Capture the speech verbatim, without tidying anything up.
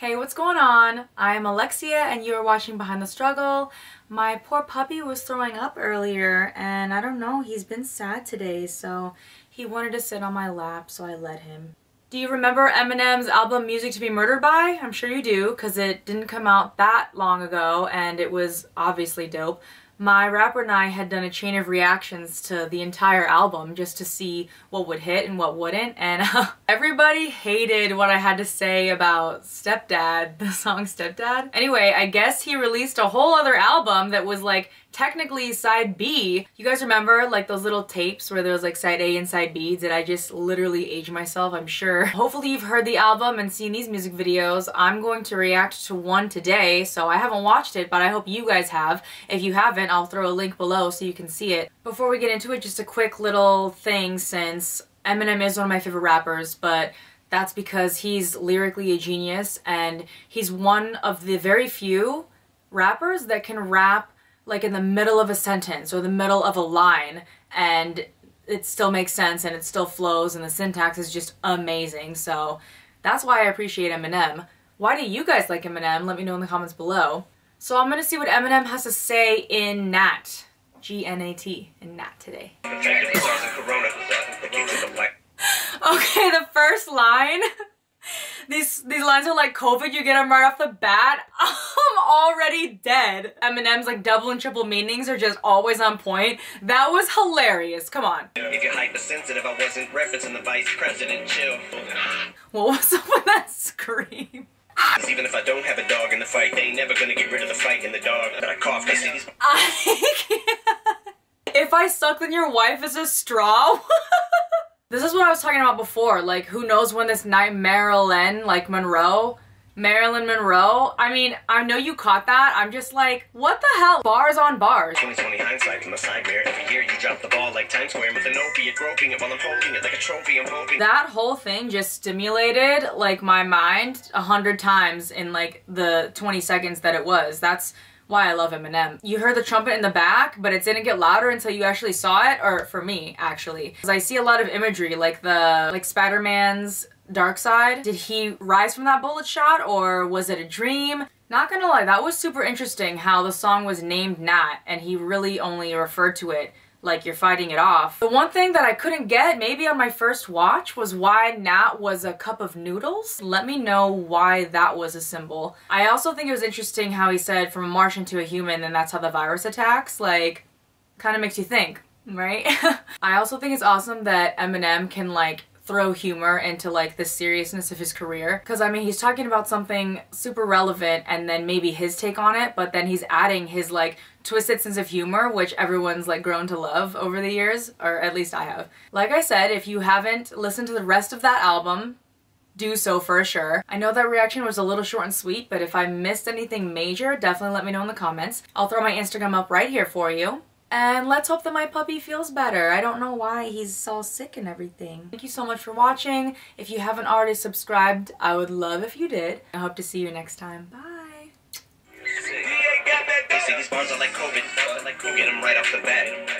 Hey, what's going on? I'm Alexia and you are watching Behind the Struggle. My poor puppy was throwing up earlier and I don't know, he's been sad today, so he wanted to sit on my lap, so I let him. Do you remember Eminem's album Music to Be Murdered By? I'm sure you do, because it didn't come out that long ago and it was obviously dope. My rapper and I had done a chain of reactions to the entire album just to see what would hit and what wouldn't, and uh, everybody hated what I had to say about Stepdad, the song Stepdad. Anyway, I guess he released a whole other album that was like technically side B. You guys remember like those little tapes where there was like side A and side B? Did I just literally age myself? I'm sure. Hopefully you've heard the album and seen these music videos. I'm going to react to one today, so I haven't watched it, but I hope you guys have. If you haven't, I'll throw a link below so you can see it. Before we get into it, just a quick little thing, since Eminem is one of my favorite rappers, but that's because he's lyrically a genius and he's one of the very few rappers that can rap like in the middle of a sentence or the middle of a line and it still makes sense and it still flows and the syntax is just amazing. So that's why I appreciate Eminem. Why do you guys like Eminem? Let me know in the comments below. So I'm gonna see what Eminem has to say in Gnat, G N A T, in Gnat today. Okay, the first line. These, these lines are like COVID, you get them right off the bat. I'm already dead. Eminem's like double and triple meanings are just always on point. That was hilarious. Come on. If you're hypersensitive, I wasn't referencing the vice president. Chill. What was up with that scream? Even if I don't have a dog in the fight, they ain't never gonna get rid of the fight in the dog. But I coughed. I see these. I can't. If I suck, then your wife is a straw. This is what I was talking about before, like who knows when this night Marilyn, like Monroe, Marilyn Monroe, I mean, I know you caught that, I'm just like, what the hell? Bars on bars. twenty twenty hindsight from the side mirror, every year you drop the ball like Times Square with an opiate, groping it while I'm holding it like a trophy, I'm hoping. That whole thing just stimulated like my mind a hundred times in like the twenty seconds that it was. That's why I love Eminem. You heard the trumpet in the back, but it didn't get louder until you actually saw it, or for me, actually. Because I see a lot of imagery, like the, like Spider-Man's dark side. Did he rise from that bullet shot, or was it a dream? Not gonna lie, that was super interesting how the song was named Gnat, and he really only referred to it like you're fighting it off. The one thing that I couldn't get, maybe on my first watch, was why Gnat was a cup of noodles. Let me know why that was a symbol. I also think it was interesting how he said from a Martian to a human and that's how the virus attacks. Like, kind of makes you think, right? I also think it's awesome that Eminem can like throw humor into like the seriousness of his career, because I mean he's talking about something super relevant and then maybe his take on it, but then he's adding his like twisted sense of humor, which everyone's like grown to love over the years, or at least I have. Like I said, if you haven't listened to the rest of that album, do so for sure. I know that reaction was a little short and sweet, but if I missed anything major, definitely let me know in the comments. I'll throw my Instagram up right here for you. And let's hope that my puppy feels better. I don't know why he's all sick and everything. Thank you so much for watching. If you haven't already subscribed, I would love if you did. I hope to see you next time. Bye. They say these bars are like COVID. Who get them right off the bat?